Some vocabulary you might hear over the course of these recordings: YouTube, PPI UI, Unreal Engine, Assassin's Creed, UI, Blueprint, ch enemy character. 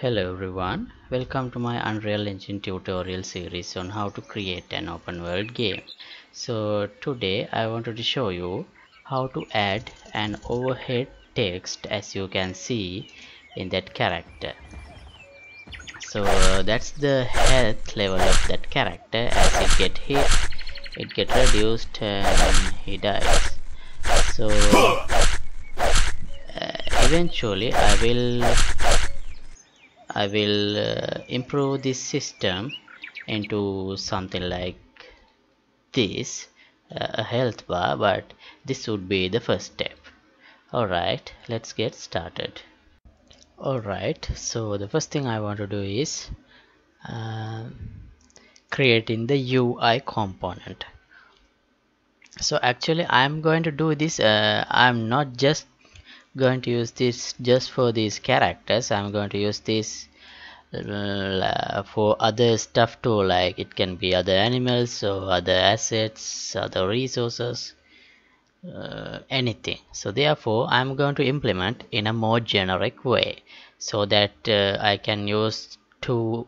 Hello everyone, welcome to my Unreal Engine tutorial series on how to create an open world game. So today I wanted to show you how to add an overhead text, as you can see in that character. So that's the health level of that character. As it get hit, it get reduced and he dies. So eventually I will improve this system into something like this, a health bar, but this would be the first step. Alright, let's get started. Alright, so the first thing I want to do is creating the UI component. So actually I'm going to do this, I'm not just going to use this just for these characters. I'm going to use this for other stuff too, like it can be other animals or other assets, other resources, anything. So therefore I'm going to implement in a more generic way so that I can use it to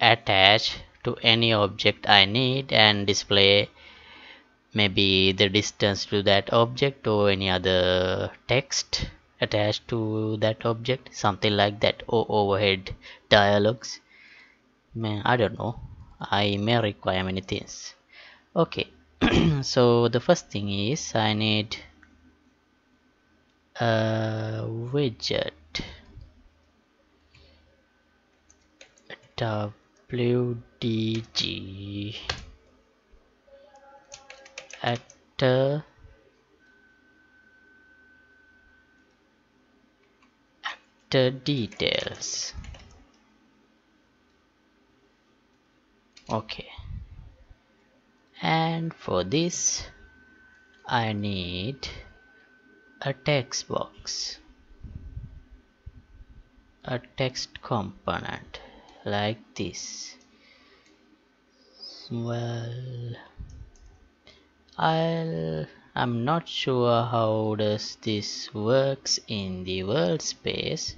attach to any object I need and display maybe the distance to that object or any other text attached to that object, something like that, or overhead dialogues. I don't know, I may require many things. Okay, so the first thing is I need a widget, WDG actor details. Okay, and for this I need a text box, a text component like this. Well, I'm not sure how does this works in the world space,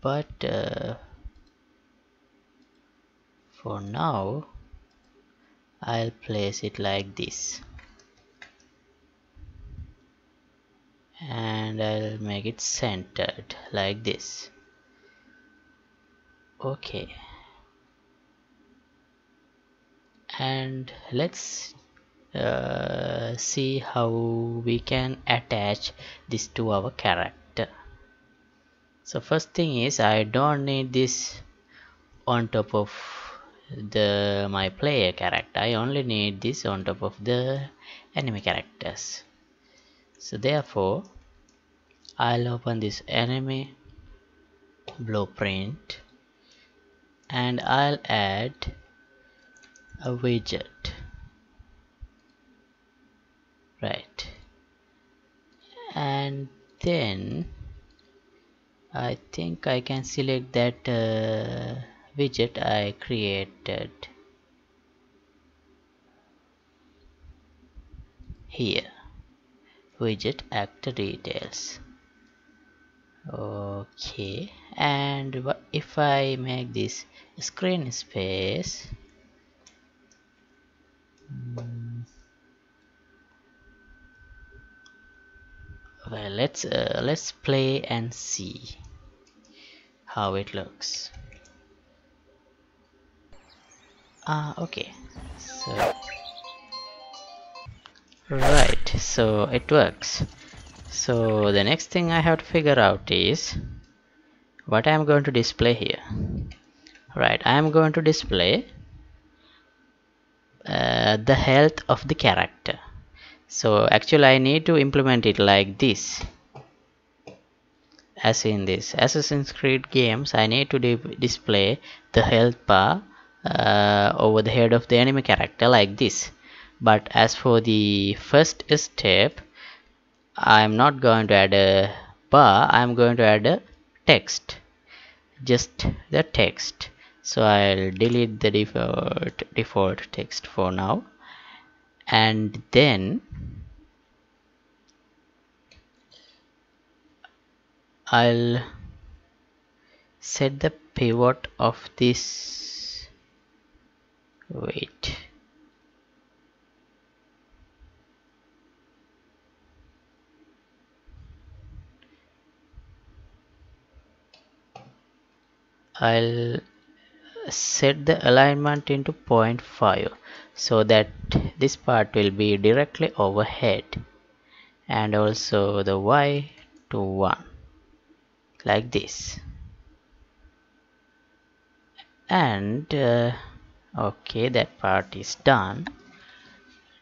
but for now I'll place it like this and I'll make it centered like this. Okay, and let's see how we can attach this to our character. So first thing is I don't need this on top of my player character. I only need this on top of the enemy characters. So therefore I'll open this enemy blueprint and I'll add a widget. Right, and then I think I can select that widget I created here, widget actor details. Okay, and if I make this screen space well, let's play and see how it looks. Okay, so right, so it works. So the next thing I have to figure out is what I'm going to display here. Right, I'm going to display the health of the character. So actually I need to implement it like this, as in this Assassin's Creed games. I need to display the health bar over the head of the enemy character like this. But as for the first step, I'm not going to add a bar, I'm going to add a text, just the text. So I'll delete the default text for now, and then I'll set the pivot of this, wait, I'll set the alignment into 0.5 so that this part will be directly overhead, and also the Y to 1 like this. And okay, that part is done.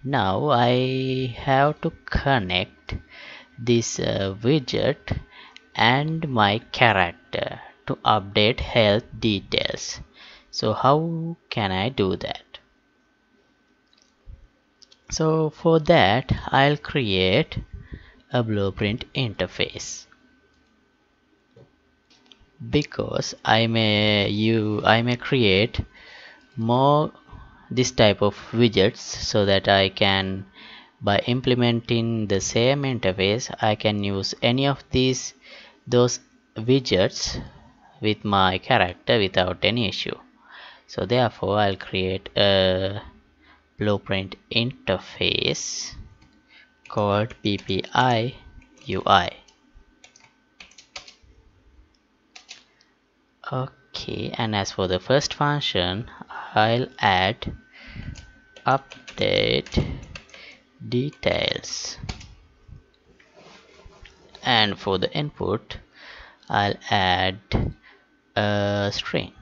Now I have to connect this widget and my character to update health details. So how can I do that? So for that, I'll create a Blueprint interface, because I may create more this type of widgets, so that I can, by implementing the same interface, I can use any of those widgets with my character without any issue. So therefore I'll create a Blueprint interface called PPI UI. Okay, and as for the first function, I'll add update details, and for the input I'll add a string.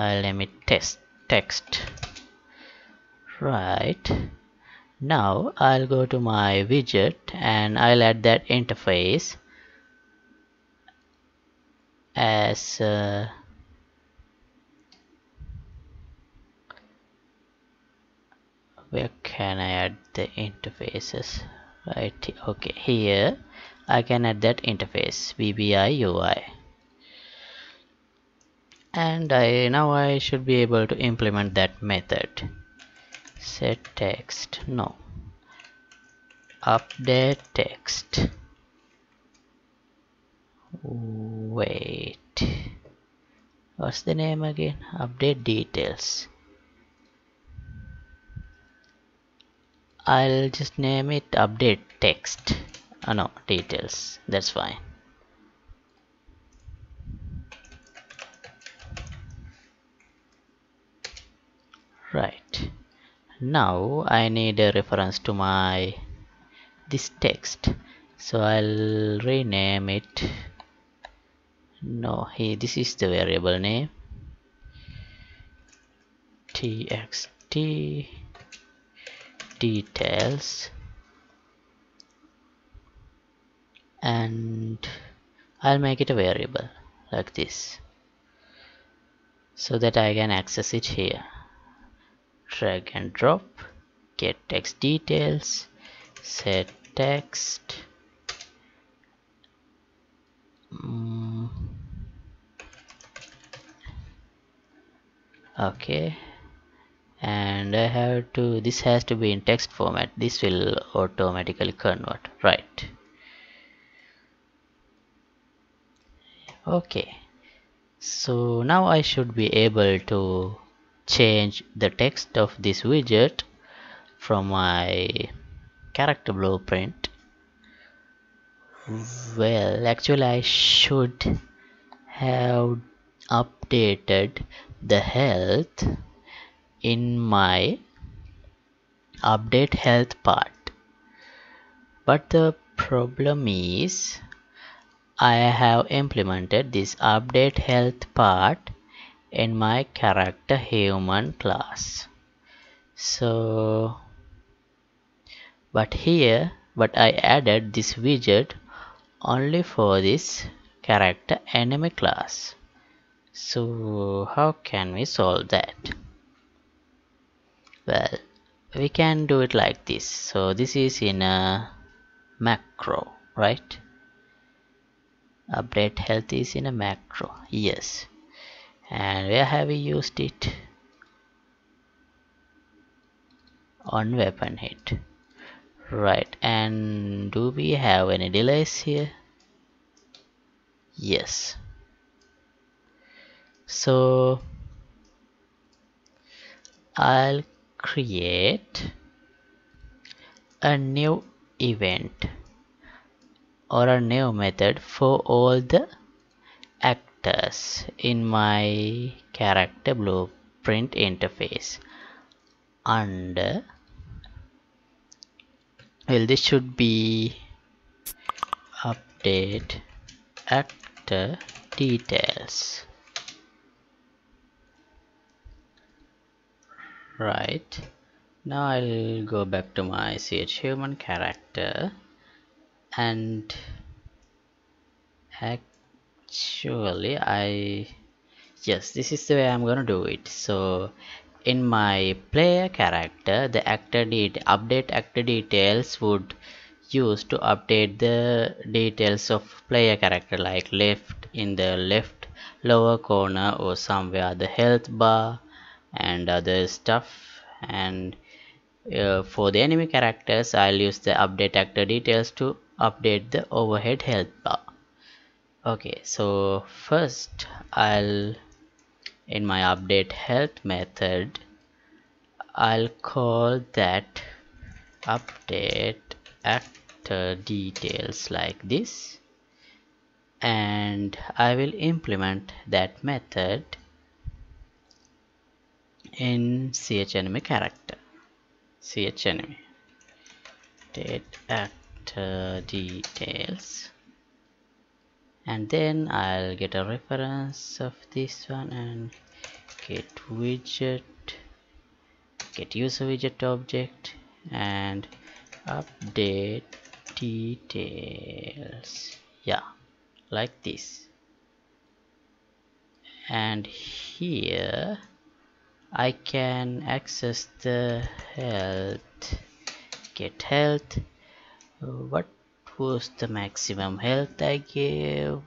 I'll name it text. Right. Now I'll go to my widget and I'll add that interface as where can I add the interfaces? Right, okay, here I can add that interface PPI UI, and now I should be able to implement that method. Set text, no, update text, wait, what's the name again? Update details. I'll just name it update text, no, details, that's fine. Right. Now I need a reference to this text, so I'll rename it, no, this is the variable name, txt details, and I'll make it a variable like this so that I can access it here. Drag and drop, get text details, set text, okay, and I have to, this has to be in text format, this will automatically convert, right? Okay, so now I should be able to change the text of this widget from my character blueprint. Well, actually I should have updated the health in my update health part, but the problem is I have implemented this update health part in my character human class, so but I added this widget only for this character enemy class. So how can we solve that? Well, we can do it like this. So this is in a macro, right? Update health is in a macro, yes. And where have we used it? on weapon hit. Right, and do we have any delays here? Yes. So I'll create a new event or a new method for all the actors in my character blueprint interface. Under, well, this should be update actor details. Right, now I'll go back to my CH human character and actually yes, this is the way I'm gonna do it. So in my player character, the actor update actor details would use to update the details of player character, like left in the left lower corner or somewhere the health bar and other stuff. And for the enemy characters, I'll use the update actor details to update the overhead health bar. Okay, so first I'll, in my update health method, I'll call that update actor details like this, and I will implement that method in CH enemy character. CH enemy update actor details, and then I'll get a reference of this one and get widget, get user widget object, and update details, yeah, like this. And here I can access the health, get health. What was the maximum health I gave?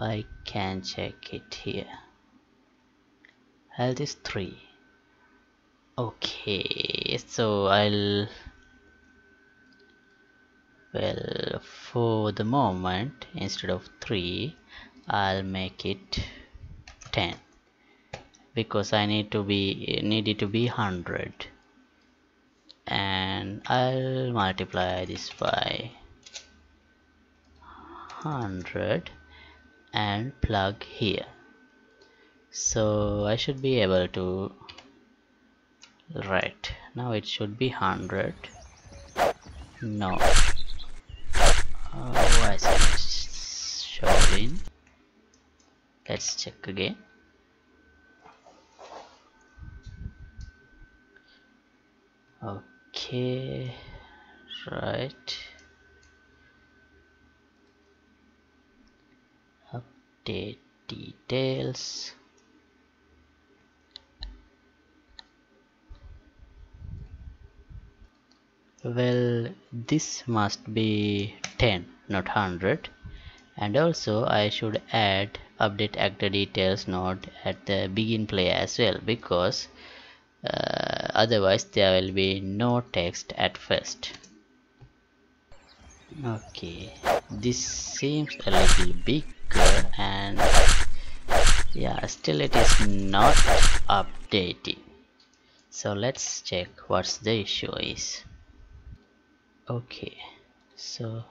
I can check it here. Health is 3. Okay, so I'll, well, for the moment, instead of 3, I'll make it 10. Because I need it to be 100, and I'll multiply this by 100 and plug here. So I should be able to, right now it should be 100. No, why is it showing? Let's check again. Okay, right, update details, well, this must be 10, not 100. And also I should add update actor details node at the begin player as well, because otherwise there will be no text at first. Okay, this seems a little bigger, and yeah, still it is not updating. So let's check what's the issue is. Okay, so,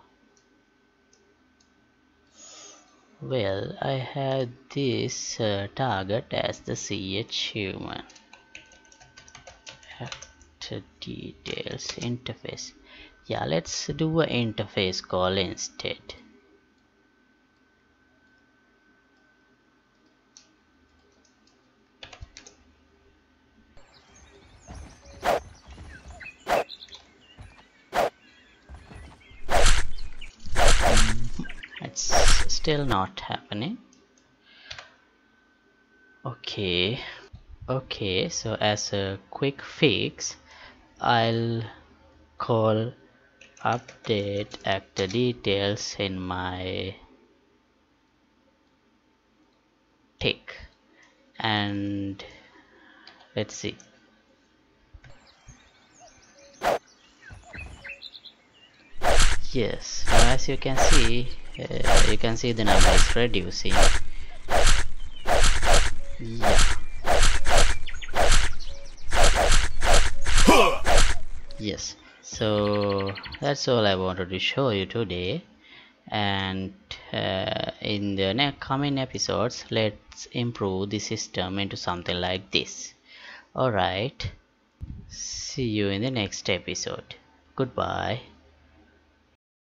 well, I have this target as the CH human actor details interface. Yeah, let's do an interface call instead. It's still not happening. Okay. Okay, so as a quick fix, I'll call update actor details in my tick, and let's see. Yes, as you can see the number is reducing. Yeah. Yes, so that's all I wanted to show you today, and in the next coming episodes let's improve the system into something like this. Alright, see you in the next episode. Goodbye.